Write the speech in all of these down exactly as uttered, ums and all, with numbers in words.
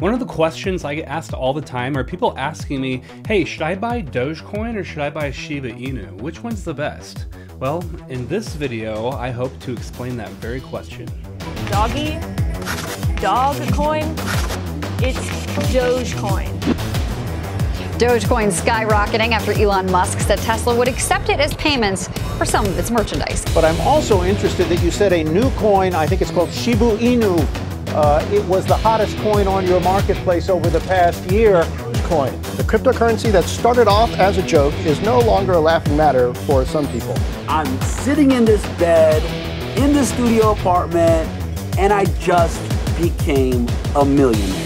One of the questions I get asked all the time are people asking me, hey, should I buy Dogecoin or should I buy Shiba Inu? Which one's the best? Well, in this video, I hope to explain that very question. Doggy, Dogecoin, it's Dogecoin. Dogecoin skyrocketing after Elon Musk said Tesla would accept it as payments for some of its merchandise. But I'm also interested that you said a new coin, I think it's called Shiba Inu, uh, it was the hottest coin on your marketplace over the past year. Coin, the cryptocurrency that started off as a joke is no longer a laughing matter for some people. I'm sitting in this bed, in the studio apartment, and I just became a millionaire.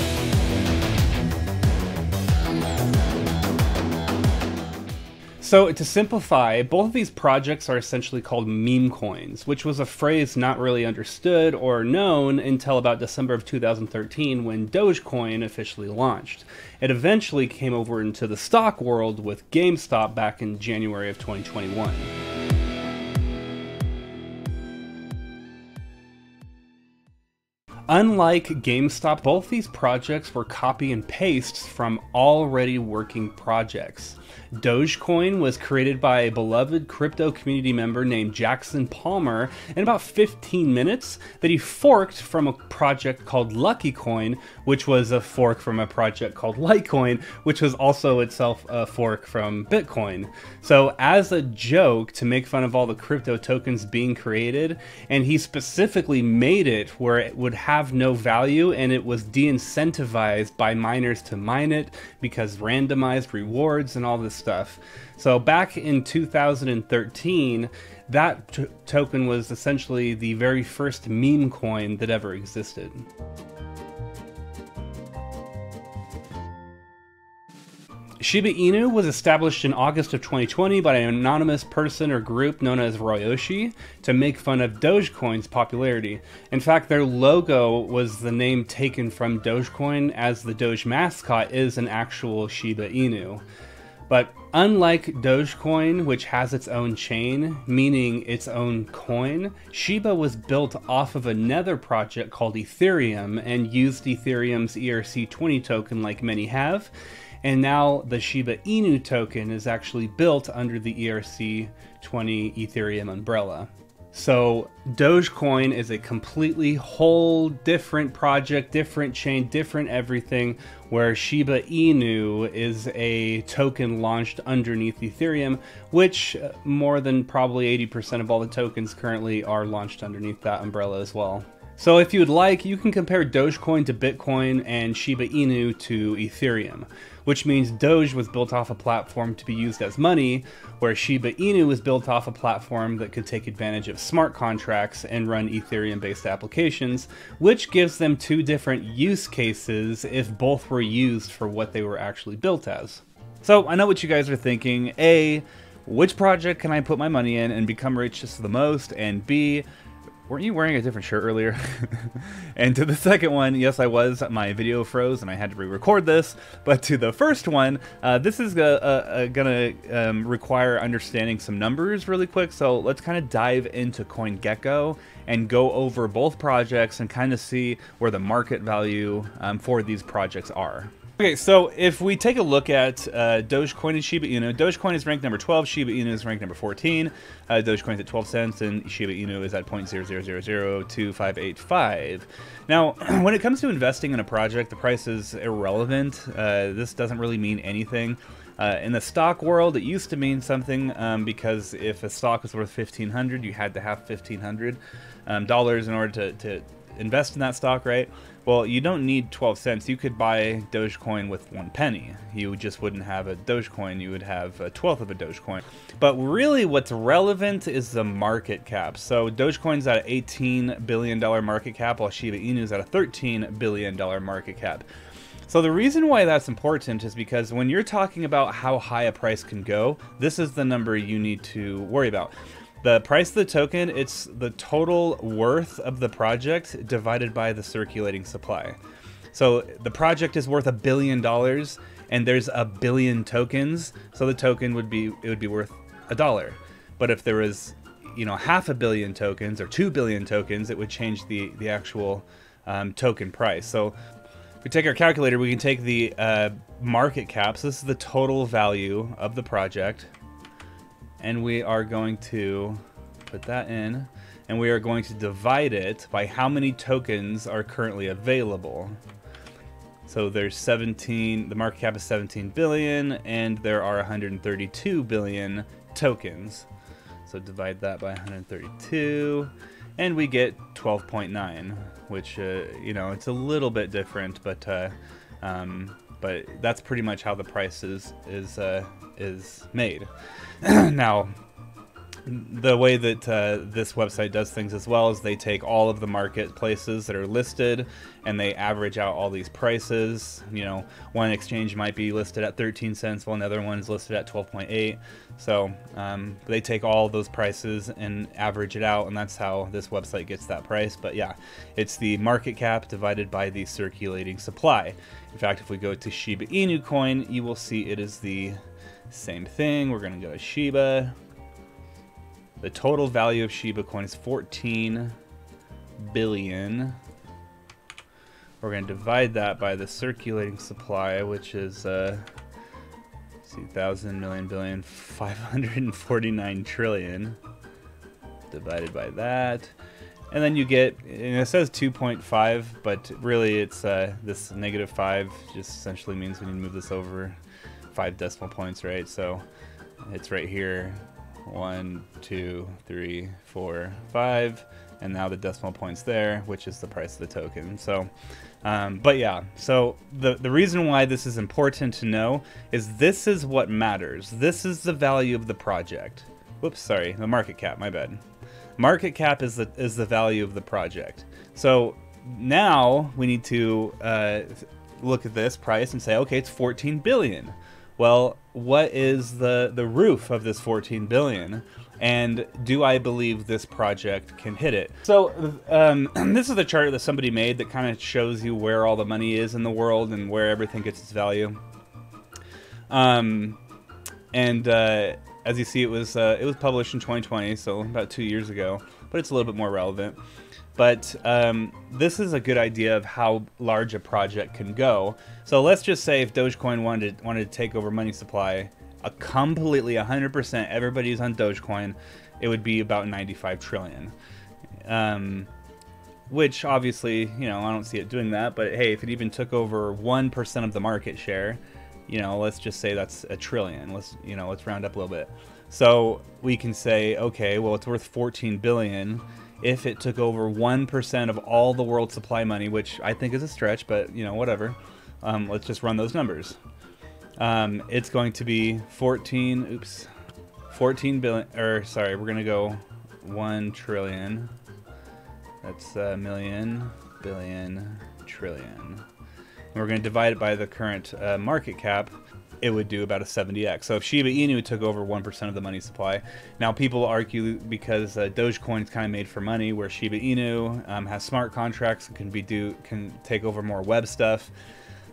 So to simplify, both of these projects are essentially called meme coins, which was a phrase not really understood or known until about December of two thousand thirteen when Dogecoin officially launched. It eventually came over into the stock world with GameStop back in January of twenty twenty-one. Unlike GameStop, both these projects were copy and pastes from already working projects. Dogecoin was created by a beloved crypto community member named Jackson Palmer in about fifteen minutes that he forked from a project called Lucky Coin, which was a fork from a project called Litecoin, which was also itself a fork from Bitcoin. So as a joke to make fun of all the crypto tokens being created, and he specifically made it where it would have have no value, and it was de-incentivized by miners to mine it because randomized rewards and all this stuff. So back in two thousand thirteen, that t- token was essentially the very first meme coin that ever existed. Shiba Inu was established in August of twenty twenty by an anonymous person or group known as Ryoshi to make fun of Dogecoin's popularity. In fact, their logo was the name taken from Dogecoin, as the Doge mascot is an actual Shiba Inu. But unlike Dogecoin, which has its own chain, meaning its own coin, Shiba was built off of another project called Ethereum and used Ethereum's E R C twenty token like many have. And now the Shiba Inu token is actually built under the E R C twenty Ethereum umbrella. So Dogecoin is a completely whole different project, different chain, different everything, where Shiba Inu is a token launched underneath Ethereum, which more than probably eighty percent of all the tokens currently are launched underneath that umbrella as well. So if you would like, you can compare Dogecoin to Bitcoin and Shiba Inu to Ethereum, which means Doge was built off a platform to be used as money, where Shiba Inu was built off a platform that could take advantage of smart contracts and run Ethereum-based applications, which gives them two different use cases if both were used for what they were actually built as. So I know what you guys are thinking. A, which project can I put my money in and become richest the most? And B, weren't you wearing a different shirt earlier? And to the second one, yes, I was. My video froze and I had to re-record this. But to the first one, uh, this is going to um, require understanding some numbers really quick. So let's kind of dive into CoinGecko and go over both projects and kind of see where the market value um, for these projects are. Okay, so if we take a look at uh, Dogecoin and Shiba Inu, Dogecoin is ranked number twelve, Shiba Inu is ranked number fourteen, uh, Dogecoin is at twelve cents, and Shiba Inu is at zero point zero zero zero zero two five eight five. Now, when it comes to investing in a project, the price is irrelevant. Uh, this doesn't really mean anything. Uh, in the stock world, it used to mean something um, because if a stock was worth fifteen hundred dollars, you had to have fifteen hundred dollars um, dollars in order to, to invest in that stock, right? Well, you don't need twelve cents. You could buy Dogecoin with one penny. You just wouldn't have a Dogecoin. You would have a twelfth of a Dogecoin. But really what's relevant is the market cap. So Dogecoin's at an eighteen billion dollar market cap, while Shiba Inu's at a thirteen billion dollar market cap. So the reason why that's important is because when you're talking about how high a price can go, this is the number you need to worry about. The price of the token, it's the total worth of the project divided by the circulating supply. So the project is worth a billion dollars and there's a billion tokens. So the token would be, it would be worth a dollar. But if there was, you know, half a billion tokens or two billion tokens, it would change the, the actual um, token price. So If we take our calculator, we can take the uh, market caps. This is the total value of the project. And we are going to put that in. And we are going to divide it by how many tokens are currently available. So there's seventeen, the market cap is seventeen billion, and there are one hundred thirty-two billion tokens. So divide that by one hundred thirty-two, and we get twelve point nine, which, uh, you know, it's a little bit different, but uh, um, but that's pretty much how the price is, is, uh, is made. Now, the way that uh, this website does things as well is they take all of the marketplaces that are listed and they average out all these prices. You know, one exchange might be listed at thirteen cents while another one's listed at twelve point eight. So um, they take all of those prices and average it out, and that's how this website gets that price. But yeah, it's the market cap divided by the circulating supply. In fact, if we go to Shiba Inu coin, you will see it is the same thing. We're going to go to Shiba. The total value of Shiba coin is fourteen billion. We're going to divide that by the circulating supply, which is uh, two thousand million billion five hundred forty-nine trillion. Divided by that, and then you get, and it says two point five, but really it's uh, this negative five just essentially means we need to move this over five decimal points, right? So it's right here. One, two, three, four, five, and now the decimal point's there, which is the price of the token. So, um, but yeah, so the, the reason why this is important to know is this is what matters. This is the value of the project. Whoops, sorry, the market cap, my bad. Market cap is the, is the value of the project. So now we need to uh, look at this price and say, okay, it's fourteen billion. Well, what is the, the roof of this fourteen billion? And do I believe this project can hit it? So um, this is the chart that somebody made that kind of shows you where all the money is in the world and where everything gets its value. Um, and uh, as you see, it was, uh, it was published in twenty twenty, so about two years ago, but it's a little bit more relevant. But um, this is a good idea of how large a project can go. So let's just say if Dogecoin wanted, wanted to take over money supply, a completely one hundred percent everybody's on Dogecoin, it would be about ninety-five trillion. Um, which obviously, you know, I don't see it doing that, but hey, if it even took over one percent of the market share, you know, let's just say that's a trillion. Let's, you know, let's round up a little bit. So we can say, okay, well, it's worth fourteen billion. If it took over one percent of all the world supply money, which I think is a stretch, but you know, whatever. Um, let's just run those numbers. Um, it's going to be fourteen, oops, fourteen billion, or sorry, we're gonna go one trillion. That's a million, billion, trillion. And we're gonna divide it by the current uh, market cap. It would do about a seventy X. So if Shiba Inu took over one percent of the money supply, now people argue because uh, Dogecoin is kind of made for money, where Shiba Inu um, has smart contracts and can be do can take over more web stuff.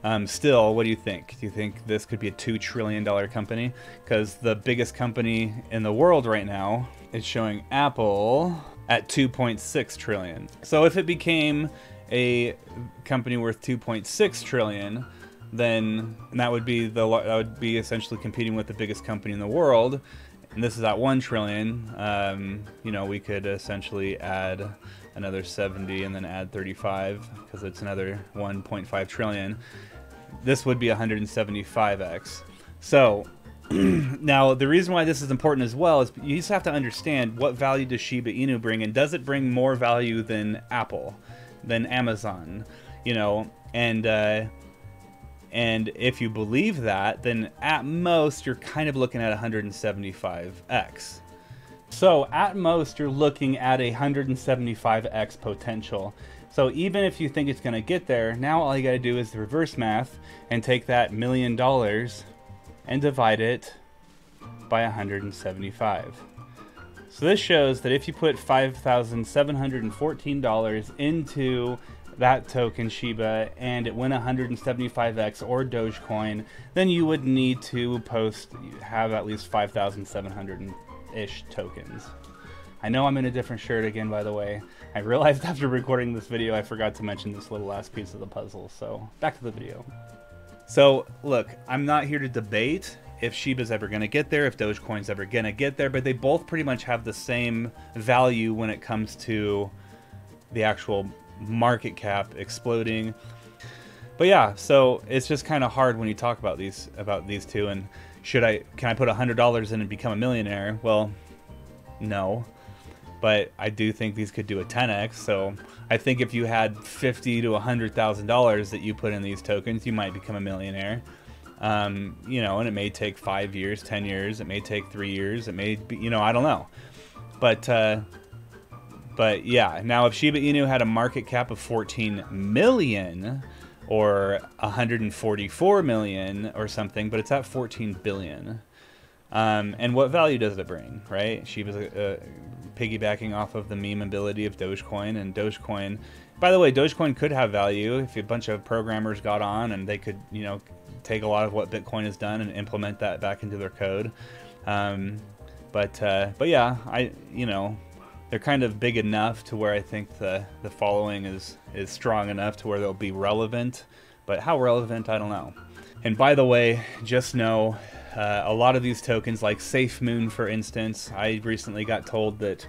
Um, still, what do you think? Do you think this could be a two trillion dollar company? Because the biggest company in the world right now is showing Apple at two point six trillion. So if it became a company worth two point six trillion. Then that would be the that would be essentially competing with the biggest company in the world, and this is at one trillion. Um, you know, we could essentially add another seventy and then add thirty-five because it's another one point five trillion. This would be one hundred seventy-five X. So now the reason why this is important as well is you just have to understand what value does Shiba Inu bring, and does it bring more value than Apple, than Amazon, you know, and. Uh, And if you believe that, then at most, you're kind of looking at one hundred seventy-five X. So at most, you're looking at a one hundred seventy-five X potential. So even if you think it's gonna get there, now all you gotta do is the reverse math and take that million dollars and divide it by one hundred seventy-five. So this shows that if you put five thousand seven hundred fourteen dollars into that token Shiba and it went one hundred seventy-five X or Dogecoin, then you would need to post, have at least five thousand seven hundred ish tokens. I know I'm in a different shirt again, by the way. I realized after recording this video, I forgot to mention this little last piece of the puzzle. So back to the video. So look, I'm not here to debate if Shiba's ever gonna get there, if Dogecoin's ever gonna get there, but they both pretty much have the same value when it comes to the actual market cap exploding. But yeah, so it's just kind of hard when you talk about these about these two. And should I, can I put one hundred dollars in and become a millionaire? Well, no. But I do think these could do a ten X. So I think if you had fifty to one hundred thousand dollars that you put in these tokens, you might become a millionaire. Um, you know, and it may take five years, ten years. It may take three years. It may be, you know, I don't know. But, uh, but yeah. Now, if Shiba Inu had a market cap of fourteen million or one hundred forty-four million or something, but it's at fourteen billion. Um, and what value does it bring, right? Shiba's uh, piggybacking off of the meme ability of Dogecoin, and Dogecoin, by the way, Dogecoin could have value if a bunch of programmers got on and they could, you know, take a lot of what Bitcoin has done and implement that back into their code. Um, but, uh, but yeah, I, you know, they're kind of big enough to where I think the, the following is, is strong enough to where they'll be relevant, but how relevant, I don't know. And by the way, just know, Uh, a lot of these tokens, like SafeMoon, for instance, I recently got told that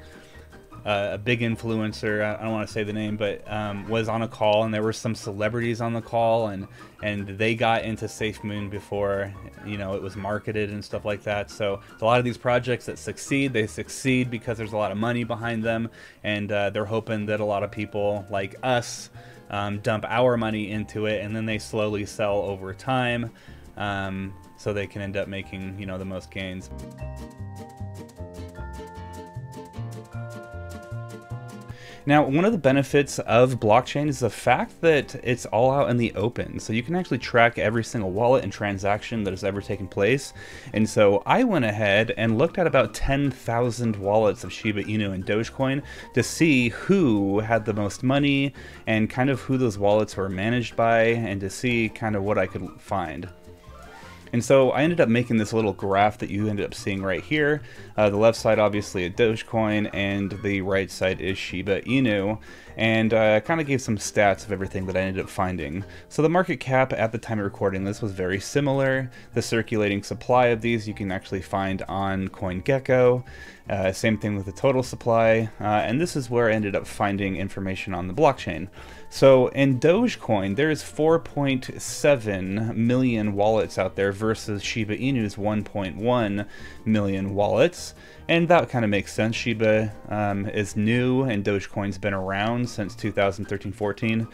uh, a big influencer, I don't want to say the name, but um, was on a call, and there were some celebrities on the call, and and they got into SafeMoon before, you know, it was marketed and stuff like that. So a lot of these projects that succeed, they succeed because there's a lot of money behind them, and uh, they're hoping that a lot of people like us um, dump our money into it, and then they slowly sell over time. Um, so they can end up making, you know, the most gains. Now, one of the benefits of blockchain is the fact that it's all out in the open. So you can actually track every single wallet and transaction that has ever taken place. And so I went ahead and looked at about ten thousand wallets of Shiba Inu and Dogecoin to see who had the most money and kind of who those wallets were managed by, and to see kind of what I could find. And so I ended up making this little graph that you ended up seeing right here. Uh, the left side, obviously, is Dogecoin, and the right side is Shiba Inu. And I uh, kind of gave some stats of everything that I ended up finding. So the market cap at the time of recording this was very similar. The circulating supply of these you can actually find on CoinGecko. Uh, same thing with the total supply, uh, and this is where I ended up finding information on the blockchain. So in Dogecoin, there is four point seven million wallets out there versus Shiba Inu's one point one million wallets. And that kind of makes sense. Shiba um, is new, and Dogecoin's been around since two thousand thirteen fourteen.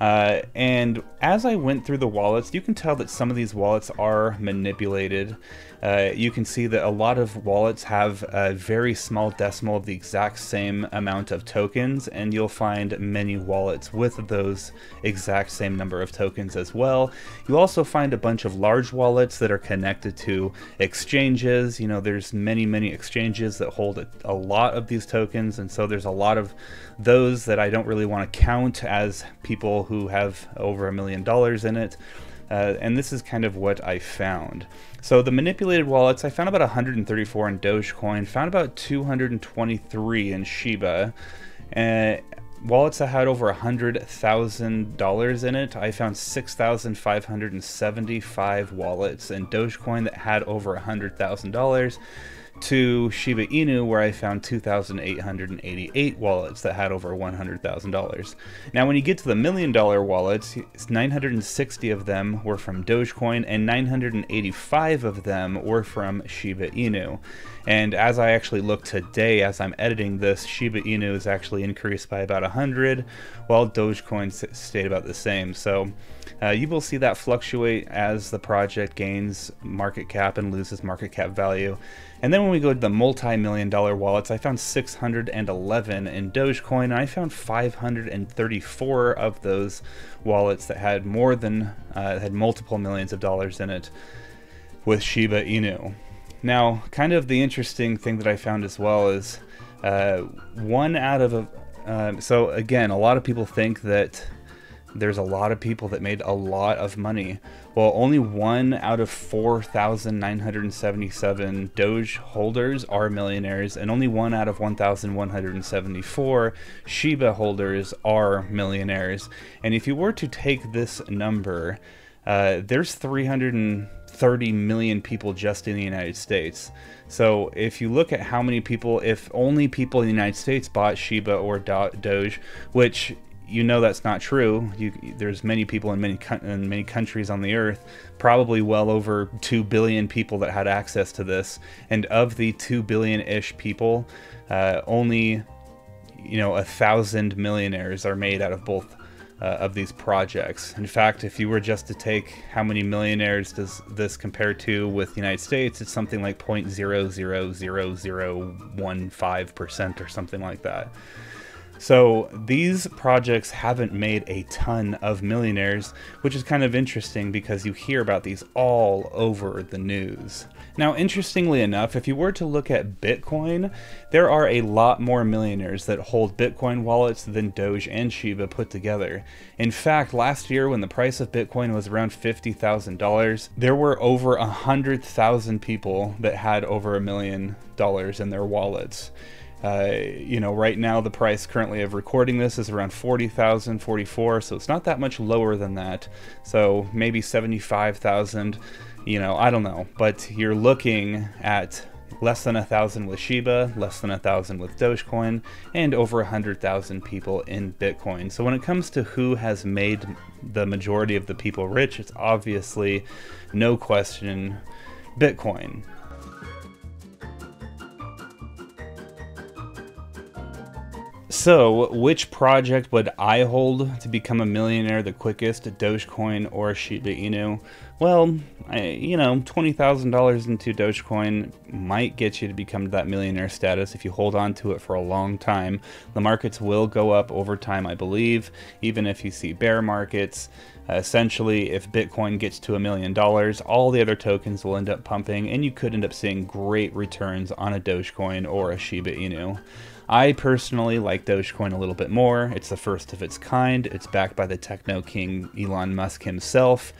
Uh, and as I went through the wallets, you can tell that some of these wallets are manipulated. Uh, you can see that a lot of wallets have a very small decimal of the exact same amount of tokens, and you'll find many wallets with those exact same number of tokens as well. You'll also find a bunch of large wallets that are connected to exchanges. You know, there's many, many exchanges that hold a, a lot of these tokens, and so there's a lot of those that I don't really want to count as people who have over a million dollars in it. Uh, and this is kind of what I found. So the manipulated wallets, I found about one hundred thirty-four in Dogecoin, found about two hundred twenty-three in Shiba. Uh, wallets that had over one hundred thousand dollars in it, I found six thousand five hundred seventy-five wallets in Dogecoin that had over one hundred thousand dollars. To Shiba Inu, where I found two thousand eight hundred eighty-eight wallets that had over one hundred thousand dollars. Now, when you get to the million dollar wallets, nine hundred sixty of them were from Dogecoin, and nine hundred eighty-five of them were from Shiba Inu. And as I actually look today, as I'm editing this, Shiba Inu is actually increased by about one hundred, while Dogecoin stayed about the same. So uh, you will see that fluctuate as the project gains market cap and loses market cap value. And then when we go to the multi-million dollar wallets, I found six hundred eleven in Dogecoin, and I found five hundred thirty-four of those wallets that had more than, uh, had multiple millions of dollars in it with Shiba Inu. Now, kind of the interesting thing that I found as well is uh, one out of, a, uh, so again, a lot of people think that There's a lot of people that made a lot of money. Well, only one out of four thousand nine hundred seventy-seven Doge holders are millionaires, and only one out of one thousand one hundred seventy-four Shiba holders are millionaires. And if you were to take this number, uh, there's three hundred thirty million people just in the United States. So if you look at how many people, if only people in the United States bought Shiba or Doge, which you know that's not true. You, there's many people in many in many countries on the earth, probably well over two billion people that had access to this. And of the two billion-ish people, uh, only you know a thousand millionaires are made out of both uh, of these projects. In fact, if you were just to take how many millionaires does this compare to with the United States, it's something like zero point zero zero zero zero one five percent or something like that. So these projects haven't made a ton of millionaires, which is kind of interesting because you hear about these all over the news. Now, interestingly enough, if you were to look at Bitcoin, there are a lot more millionaires that hold Bitcoin wallets than Doge and Shiba put together. In fact, last year when the price of Bitcoin was around fifty thousand dollars, there were over one hundred thousand people that had over a million dollars in their wallets. Uh, you know, right now the price currently of recording this is around forty thousand, forty-four, so it's not that much lower than that. So maybe seventy-five thousand, you know, I don't know. But you're looking at less than a thousand with Shiba, less than a thousand with Dogecoin, and over a hundred thousand people in Bitcoin. So when it comes to who has made the majority of the people rich, it's obviously, no question, Bitcoin. So, which project would I hold to become a millionaire the quickest, Dogecoin or Shiba Inu? Well, I, you know, twenty thousand dollars into Dogecoin might get you to become that millionaire status if you hold on to it for a long time. The markets will go up over time, I believe, even if you see bear markets. Uh, essentially, if Bitcoin gets to a million dollars, all the other tokens will end up pumping, and you could end up seeing great returns on a Dogecoin or a Shiba Inu. I personally like Dogecoin a little bit more. It's the first of its kind. It's backed by the techno king Elon Musk himself.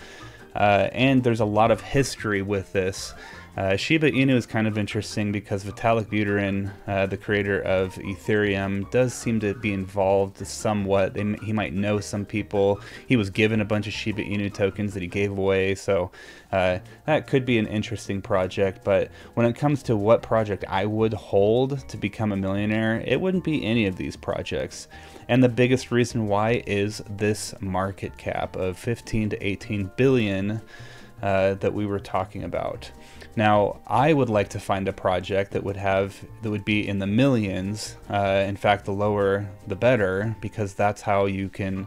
Uh, and there's a lot of history with this. Uh, Shiba Inu is kind of interesting because Vitalik Buterin, uh, the creator of Ethereum, does seem to be involved somewhat. He might know some people. He was given a bunch of Shiba Inu tokens that he gave away, so uh, that could be an interesting project. But when it comes to what project I would hold to become a millionaire, it wouldn't be any of these projects. And the biggest reason why is this market cap of fifteen to eighteen billion uh, that we were talking about. Now, I would like to find a project that would have that would be in the millions. Uh, in fact, the lower the better, because that's how you can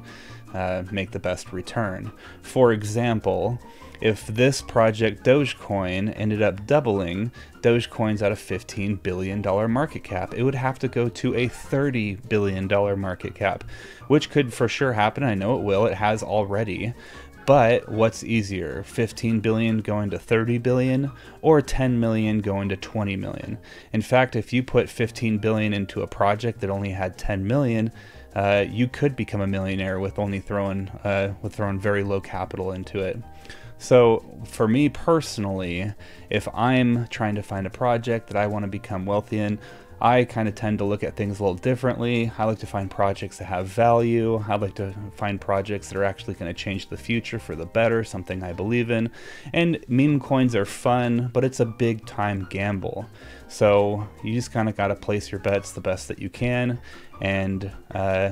uh, make the best return. For example, if this project Dogecoin ended up doubling, Dogecoin's at a fifteen billion dollar market cap, it would have to go to a thirty billion dollar market cap, which could for sure happen. I know it will. It has already. But what's easier, fifteen billion going to thirty billion or ten million going to twenty million? In fact, if you put fifteen billion into a project that only had ten million, uh, you could become a millionaire with only throwing, uh, with throwing very low capital into it. So for me personally, if I'm trying to find a project that I want to become wealthy in, I kind of tend to look at things a little differently. I like to find projects that have value. I like to find projects that are actually going to change the future for the better, something I believe in. And meme coins are fun, but it's a big time gamble. So you just kind of got to place your bets the best that you can. And uh,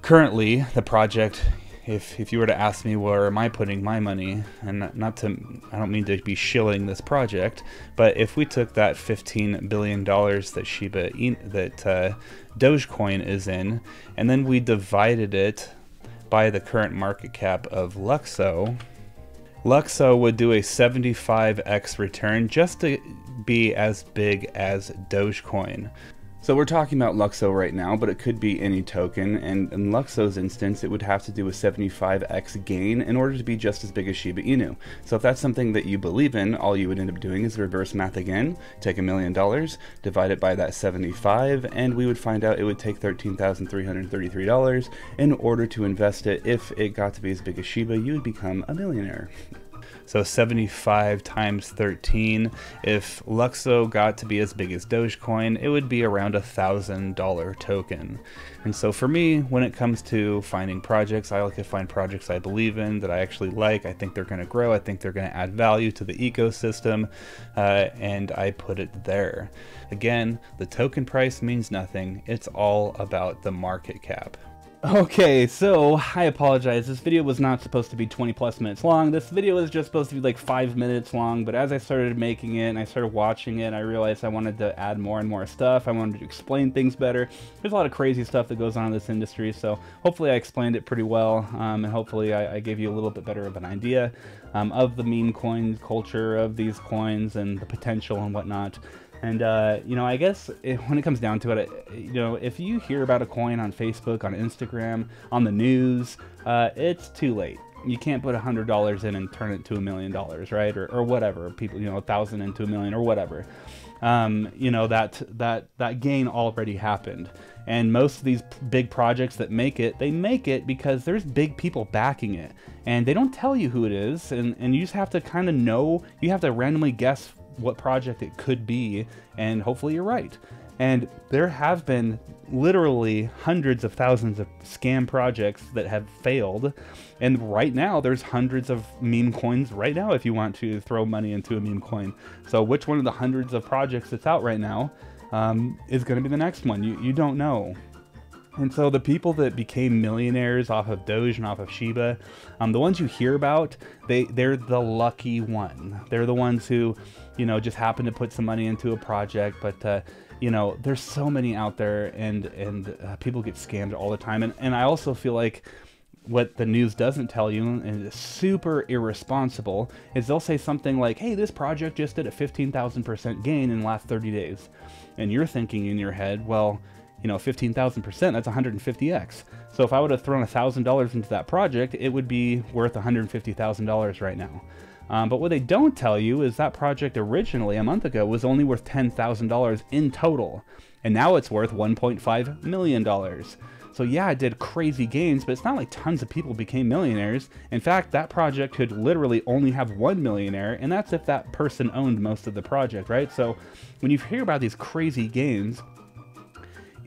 currently the project, If, if you were to ask me where am I putting my money, and not, not to, I don't mean to be shilling this project, but if we took that fifteen billion dollars that Shiba, that uh, Dogecoin is in, and then we divided it by the current market cap of Luxo, Luxo would do a seventy-five X return just to be as big as Dogecoin. So we're talking about Luxo right now, but it could be any token, and in Luxo's instance, it would have to do a seventy-five x gain in order to be just as big as Shiba Inu. So if that's something that you believe in, all you would end up doing is reverse math again, take a million dollars, divide it by that seventy-five, and we would find out it would take thirteen thousand three hundred thirty-three dollars. In order to invest it, if it got to be as big as Shiba, you would become a millionaire. So seventy-five times thirteen, if Luxo got to be as big as Dogecoin, it would be around a one thousand dollar token. And so for me, when it comes to finding projects, I like to find projects I believe in, that I actually like. I think they're going to grow. I think they're going to add value to the ecosystem, uh, and I put it there. Again, the token price means nothing. It's all about the market cap. Okay, so I apologize. This video was not supposed to be twenty plus minutes long. This video is just supposed to be like five minutes long, but as I started making it and I started watching it, I realized I wanted to add more and more stuff. I wanted to explain things better. There's a lot of crazy stuff that goes on in this industry, so hopefully I explained it pretty well, um, and hopefully I, I gave you a little bit better of an idea um, of the meme coin culture, of these coins and the potential and whatnot. And, uh, you know, I guess it, when it comes down to it, I, you know, if you hear about a coin on Facebook, on Instagram, on the news, uh, it's too late. You can't put one hundred dollars in and turn it to a million dollars, right? Or, or whatever, people, you know, one thousand into a million or whatever. Um, you know, that, that, that gain already happened. And most of these big projects that make it, they make it because there's big people backing it. And they don't tell you who it is. And, and you just have to kind of know, you have to randomly guess what project it could be, and hopefully you're right. And there have been literally hundreds of thousands of scam projects that have failed, and right now there's hundreds of meme coins right now if you want to throw money into a meme coin. So which one of the hundreds of projects that's out right now um, is going to be the next one? You, you don't know. And so the people that became millionaires off of Doge and off of Shiba, um, the ones you hear about, they, they're the lucky one. They're the ones who, you know, just happen to put some money into a project. But, uh, you know, there's so many out there, and, and uh, people get scammed all the time. And, and I also feel like what the news doesn't tell you, and it's super irresponsible, is they'll say something like, hey, this project just did a fifteen thousand percent gain in the last thirty days. And you're thinking in your head, well, you know, fifteen thousand percent, that's one hundred fifty x. So if I would have thrown one thousand dollars into that project, it would be worth one hundred fifty thousand dollars right now. Um, but what they don't tell you is that project originally, a month ago, was only worth ten thousand dollars in total. And now it's worth one point five million dollars. So yeah, it did crazy gains, but it's not like tons of people became millionaires. In fact, that project could literally only have one millionaire, and that's if that person owned most of the project, right? So when you hear about these crazy gains,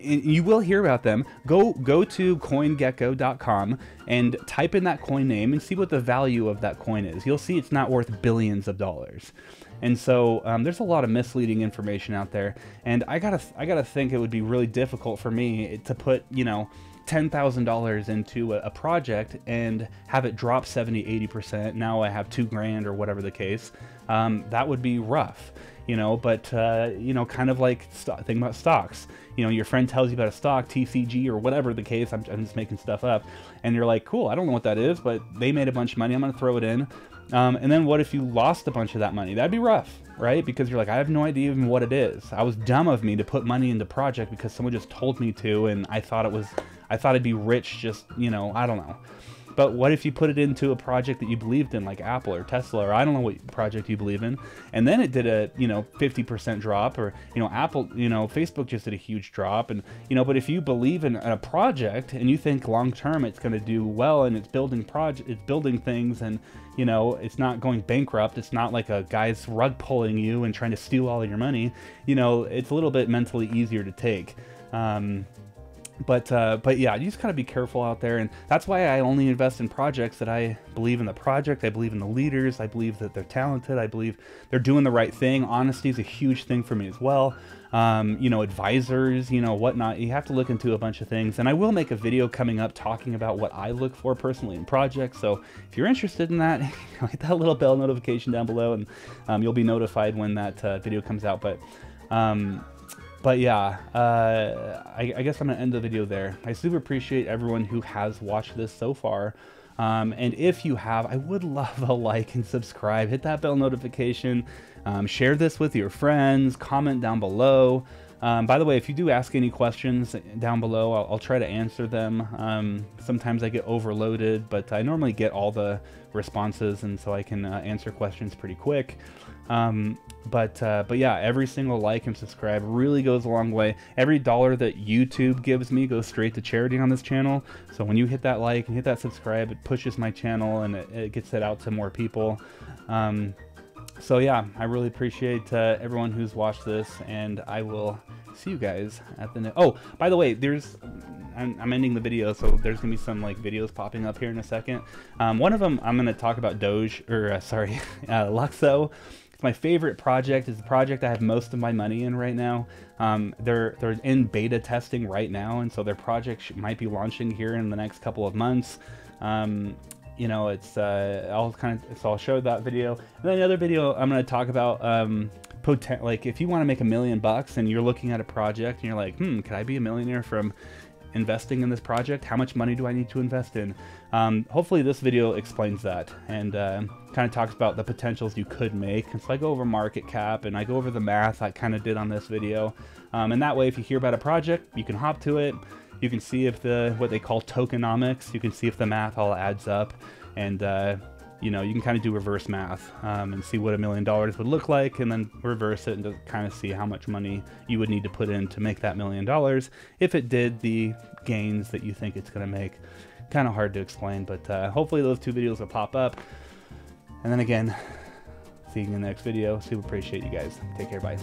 and you will hear about them, go go to CoinGecko dot com and type in that coin name and see what the value of that coin is. You'll see it's not worth billions of dollars. And so um, there's a lot of misleading information out there. And I gotta I gotta think it would be really difficult for me to put, you know, ten thousand dollars into a, a project and have it drop seventy, eighty percent. Now I have two grand or whatever the case. Um, that would be rough, you know, but, uh, you know, kind of like st think about stocks. You know, your friend tells you about a stock, T C G or whatever the case, I'm, I'm just making stuff up. And you're like, cool, I don't know what that is, but they made a bunch of money. I'm going to throw it in. Um, and then what if you lost a bunch of that money? That'd be rough, right? Because you're like, I have no idea even what it is. I was dumb of me to put money into project because someone just told me to, and I thought it was, I thought I'd be rich just, you know, I don't know. But what if you put it into a project that you believed in, like Apple or Tesla, or I don't know what project you believe in, and then it did a, you know, fifty percent drop, or, you know, Apple, you know, Facebook just did a huge drop, and, you know, but if you believe in a project and you think long term it's going to do well, and it's building project, it's building things, and, you know, it's not going bankrupt, it's not like a guy's rug pulling you and trying to steal all of your money, you know, it's a little bit mentally easier to take. Um, But, uh, but yeah, you just gotta be careful out there. And that's why I only invest in projects that I believe in the project. I believe in the leaders. I believe that they're talented. I believe they're doing the right thing. Honesty is a huge thing for me as well. Um, you know, advisors, you know, whatnot. You have to look into a bunch of things. And I will make a video coming up talking about what I look for personally in projects. So if you're interested in that, hit that little bell notification down below, and um, you'll be notified when that uh, video comes out. But, um, But yeah, uh, I, I guess I'm going to end the video there. I super appreciate everyone who has watched this so far. Um, and if you have, I would love a like and subscribe. Hit that bell notification. Um, share this with your friends. Comment down below. Um, by the way, if you do ask any questions down below, I'll, I'll try to answer them. Um, sometimes I get overloaded, but I normally get all the responses, and so I can uh, answer questions pretty quick. Um, but uh, but yeah, every single like and subscribe really goes a long way. Every dollar that YouTube gives me goes straight to charity on this channel. So when you hit that like and hit that subscribe, it pushes my channel and it, it gets it out to more people. Um, so yeah, I really appreciate uh, everyone who's watched this, and I will see you guys at the next. Oh, by the way, there's I'm, I'm ending the video, so there's gonna be some like videos popping up here in a second. Um, one of them I'm gonna talk about Doge or uh, sorry uh, Luxo. My favorite project is the project I have most of my money in right now. Um, they're they're in beta testing right now, and so their project might be launching here in the next couple of months. Um, you know, it's uh, I'll kind of so I'll show that video. And then another video I'm going to talk about um, potent like if you want to make a million bucks and you're looking at a project and you're like, hmm, could I be a millionaire from investing in this project? How much money do I need to invest in? Um, hopefully this video explains that and uh, kind of talks about the potentials you could make. And so I go over market cap and I go over the math I kind of did on this video. Um, and that way, if you hear about a project, you can hop to it. You can see if the, what they call tokenomics, you can see if the math all adds up, and uh, you know, you can kind of do reverse math um, and see what a million dollars would look like, and then reverse it and kind of see how much money you would need to put in to make that million dollars if it did the gains that you think it's going to make. Kind of hard to explain, but uh, hopefully those two videos will pop up. And then again, see you in the next video. Super appreciate you guys. Take care. Bye.